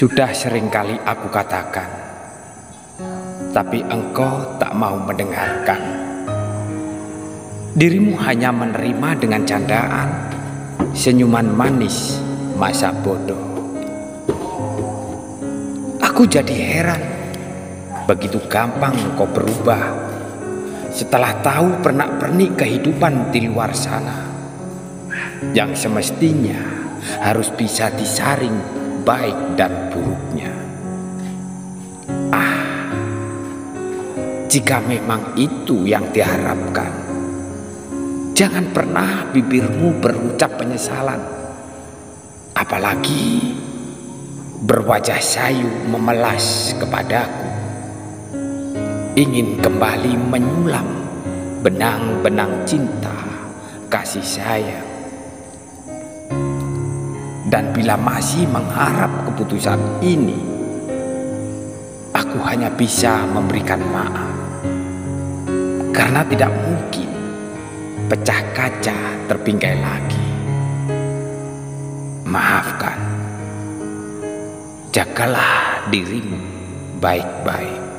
Sudah seringkali aku katakan, tapi engkau tak mau mendengarkan. Dirimu hanya menerima dengan candaan, senyuman manis masa bodoh. Aku jadi heran, begitu gampang engkau berubah setelah tahu pernak-pernik kehidupan di luar sana, yang semestinya harus bisa disaring baik dan buruknya. Jika memang itu yang diharapkan, jangan pernah bibirmu berucap penyesalan, apalagi berwajah sayu memelas kepadaku, ingin kembali menyulam benang-benang cinta kasih sayang. Dan bila masih mengharap keputusan ini, aku hanya bisa memberikan maaf, karena tidak mungkin pecah kaca terbingkai lagi. Maafkan, jagalah dirimu baik-baik.